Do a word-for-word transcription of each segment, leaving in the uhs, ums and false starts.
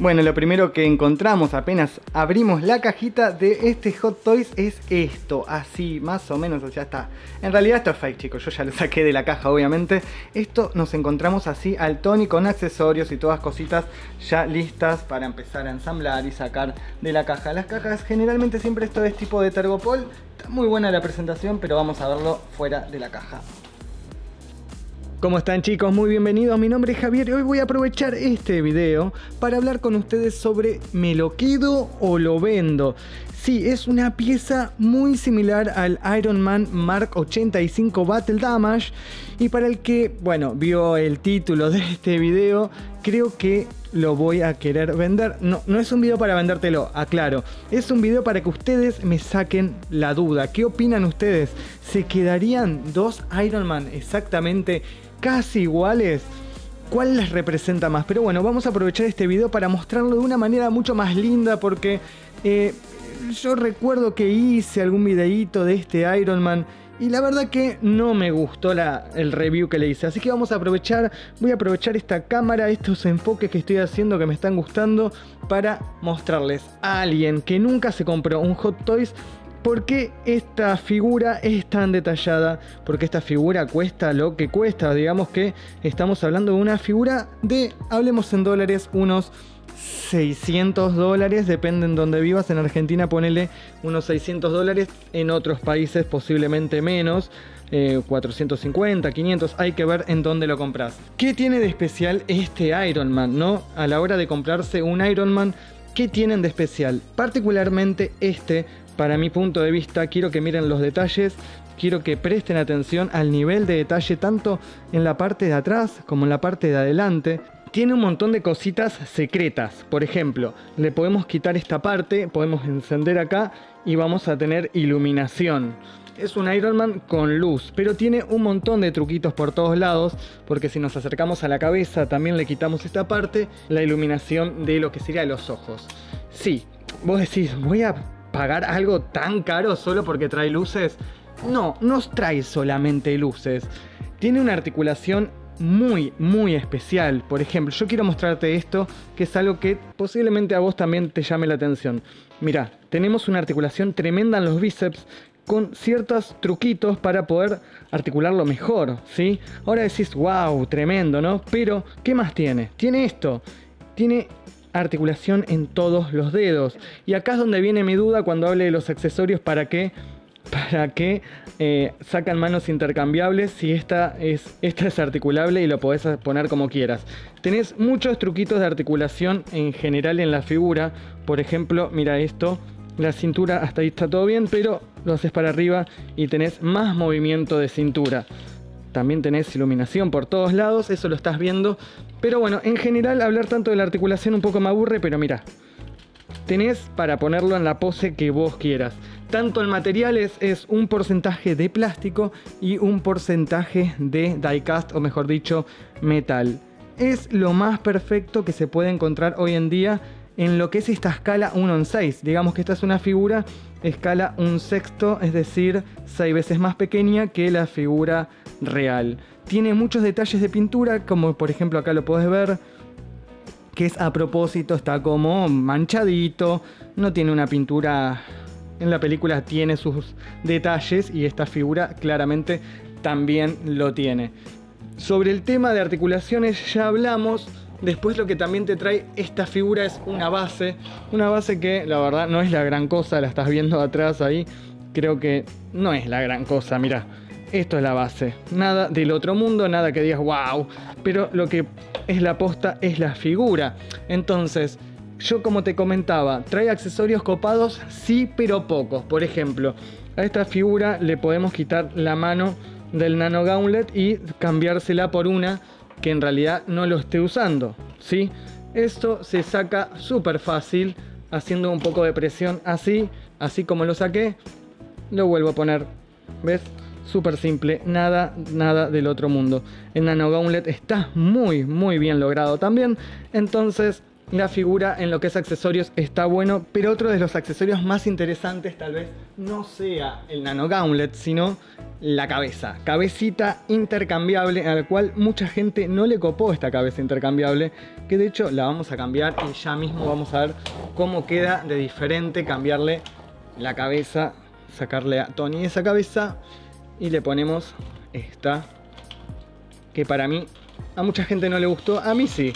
Bueno, lo primero que encontramos apenas abrimos la cajita de este Hot Toys es esto, así más o menos, o sea, está. En realidad esto es fake, chicos, yo ya lo saqué de la caja, obviamente. Esto nos encontramos así al Tony con accesorios y todas cositas ya listas para empezar a ensamblar y sacar de la caja. Las cajas generalmente siempre esto es tipo de tergopol, está muy buena la presentación, pero vamos a verlo fuera de la caja. ¿Cómo están, chicos? Muy bienvenidos, mi nombre es Javier y hoy voy a aprovechar este video para hablar con ustedes sobre ¿me lo quedo o lo vendo? Sí, es una pieza muy similar al Iron Man Mark ochenta y cinco Battle Damage y para el que, bueno, vio el título de este video, creo que lo voy a querer vender. No, no es un video para vendértelo, aclaro. Es un video para que ustedes me saquen la duda. ¿Qué opinan ustedes? ¿Se quedarían dos Iron Man exactamente casi iguales? ¿Cuál las representa más? Pero bueno, vamos a aprovechar este video para mostrarlo de una manera mucho más linda porque eh, yo recuerdo que hice algún videíto de este Iron Man y la verdad que no me gustó la, el review que le hice. Así que vamos a aprovechar, voy a aprovechar esta cámara, estos enfoques que estoy haciendo que me están gustando para mostrarles a alguien que nunca se compró un Hot Toys por qué esta figura es tan detallada, porque esta figura cuesta lo que cuesta. Digamos que estamos hablando de una figura de, hablemos en dólares, unos seiscientos dólares, depende en donde vivas. En Argentina ponele unos seiscientos dólares, en otros países posiblemente menos, eh, cuatrocientos cincuenta, quinientos, hay que ver en dónde lo compras. ¿Qué tiene de especial este Iron Man, no? A la hora de comprarse un Iron Man, ¿qué tienen de especial? Particularmente este, para mi punto de vista, quiero que miren los detalles, quiero que presten atención al nivel de detalle tanto en la parte de atrás como en la parte de adelante. Tiene un montón de cositas secretas. Por ejemplo, le podemos quitar esta parte, podemos encender acá y vamos a tener iluminación. Es un Iron Man con luz, pero tiene un montón de truquitos por todos lados, porque si nos acercamos a la cabeza también le quitamos esta parte, la iluminación de lo que sería los ojos. Sí, vos decís, ¿voy a pagar algo tan caro solo porque trae luces? No, no trae solamente luces. Tiene una articulación muy, muy especial. Por ejemplo, yo quiero mostrarte esto, que es algo que posiblemente a vos también te llame la atención. Mirá, tenemos una articulación tremenda en los bíceps con ciertos truquitos para poder articularlo mejor, ¿sí? Ahora decís, wow, tremendo, ¿no? Pero, ¿qué más tiene? Tiene esto. Tiene articulación en todos los dedos. Y acá es donde viene mi duda cuando hable de los accesorios, ¿para qué? ¿Para qué eh, sacan manos intercambiables si esta es, esta es articulable y lo podés poner como quieras? Tenés muchos truquitos de articulación en general en la figura. Por ejemplo, mira esto, la cintura hasta ahí está todo bien, pero lo haces para arriba y tenés más movimiento de cintura. También tenés iluminación por todos lados, eso lo estás viendo. Pero bueno, en general hablar tanto de la articulación un poco me aburre, pero mira, tenés para ponerlo en la pose que vos quieras. Tanto en materiales es un porcentaje de plástico y un porcentaje de diecast, o mejor dicho, metal. Es lo más perfecto que se puede encontrar hoy en día en lo que es esta escala uno en seis. Digamos que esta es una figura escala un sexto, es decir, seis veces más pequeña que la figura real. Tiene muchos detalles de pintura, como por ejemplo acá lo podés ver, que es a propósito, está como manchadito, no tiene una pintura. En la película tiene sus detalles y esta figura claramente también lo tiene. Sobre el tema de articulaciones ya hablamos. Después lo que también te trae esta figura es una base. Una base que la verdad no es la gran cosa, la estás viendo atrás ahí. Creo que no es la gran cosa, mirá. Esto es la base. Nada del otro mundo, nada que digas wow. Pero lo que es la posta es la figura. Entonces, yo como te comentaba, trae accesorios copados, sí, pero pocos. Por ejemplo, a esta figura le podemos quitar la mano del Nano Gauntlet y cambiársela por una que en realidad no lo esté usando, ¿sí? Esto se saca súper fácil, haciendo un poco de presión así, así como lo saqué, lo vuelvo a poner, ¿ves? Súper simple, nada, nada del otro mundo. El Nano Gauntlet está muy, muy bien logrado también, entonces La figura en lo que es accesorios está bueno, pero otro de los accesorios más interesantes tal vez no sea el Nano Gauntlet, sino la cabeza. Cabecita intercambiable, a la cual mucha gente no le copó esta cabeza intercambiable, que de hecho la vamos a cambiar y ya mismo vamos a ver cómo queda de diferente cambiarle la cabeza, sacarle a Tony esa cabeza y le ponemos esta, que para mí a mucha gente no le gustó, a mí sí.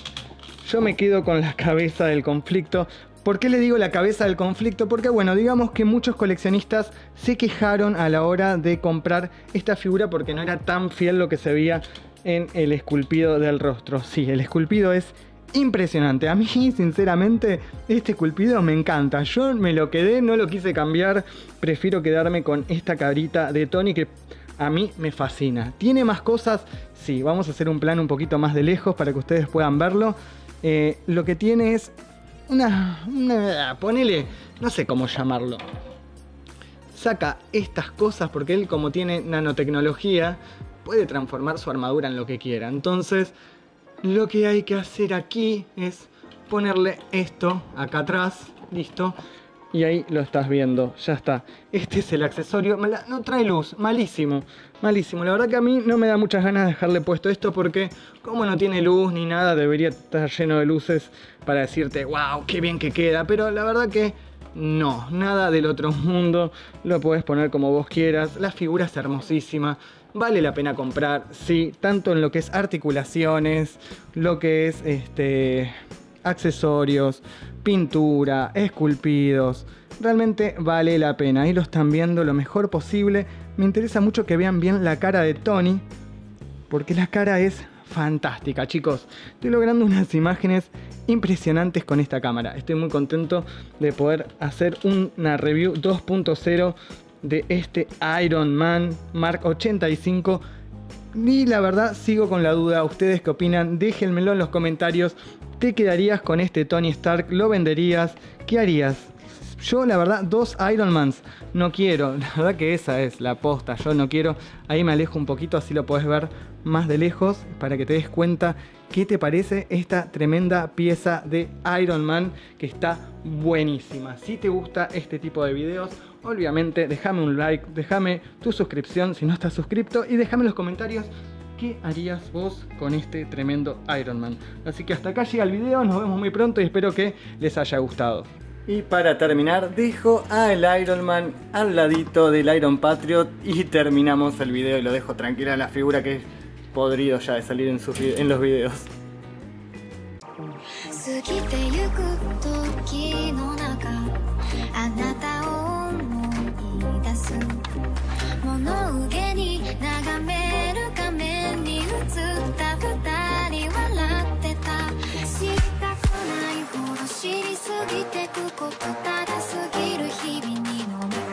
Yo me quedo con la cabeza del conflicto. ¿Por qué le digo la cabeza del conflicto? Porque bueno, digamos que muchos coleccionistas se quejaron a la hora de comprar esta figura porque no era tan fiel lo que se veía en el esculpido del rostro. Sí, el esculpido es impresionante. A mí, sinceramente, este esculpido me encanta. Yo me lo quedé, no lo quise cambiar. Prefiero quedarme con esta carita de Tony que a mí me fascina. ¿Tiene más cosas? Sí, vamos a hacer un plan un poquito más de lejos para que ustedes puedan verlo. Eh, lo que tiene es una, una... ponele, no sé cómo llamarlo. Saca estas cosas porque él, como tiene nanotecnología, puede transformar su armadura en lo que quiera. Entonces, lo que hay que hacer aquí es ponerle esto acá atrás. Listo. Y ahí lo estás viendo, ya está. Este es el accesorio. No trae luz, malísimo, malísimo. La verdad que a mí no me da muchas ganas de dejarle puesto esto porque como no tiene luz ni nada, debería estar lleno de luces para decirte, wow, qué bien que queda. Pero la verdad que no, nada del otro mundo. Lo podés poner como vos quieras. La figura es hermosísima. Vale la pena comprar, sí. Tanto en lo que es articulaciones, lo que es este... accesorios, pintura, esculpidos, realmente vale la pena. Ahí lo están viendo lo mejor posible. Me interesa mucho que vean bien la cara de Tony, porque la cara es fantástica, chicos. Estoy logrando unas imágenes impresionantes con esta cámara. Estoy muy contento de poder hacer una review dos punto cero de este Iron Man Mark ochenta y cinco. Y la verdad sigo con la duda. ¿Ustedes qué opinan? Déjenmelo en los comentarios. ¿Te quedarías con este Tony Stark? ¿Lo venderías? ¿Qué harías? Yo la verdad dos Iron Mans no quiero. La verdad que esa es la posta. Yo no quiero. Ahí me alejo un poquito, así lo podés ver más de lejos para que te des cuenta qué te parece esta tremenda pieza de Iron Man que está buenísima. Si te gusta este tipo de videos, obviamente déjame un like, déjame tu suscripción si no estás suscripto y déjame en los comentarios ¿qué harías vos con este tremendo Iron Man? Así que hasta acá llega el video, nos vemos muy pronto y espero que les haya gustado. Y para terminar, dejo al Iron Man al ladito del Iron Patriot y terminamos el video y lo dejo tranquila, la figura que es podrido ya de salir en, sus en los videos. Thank you.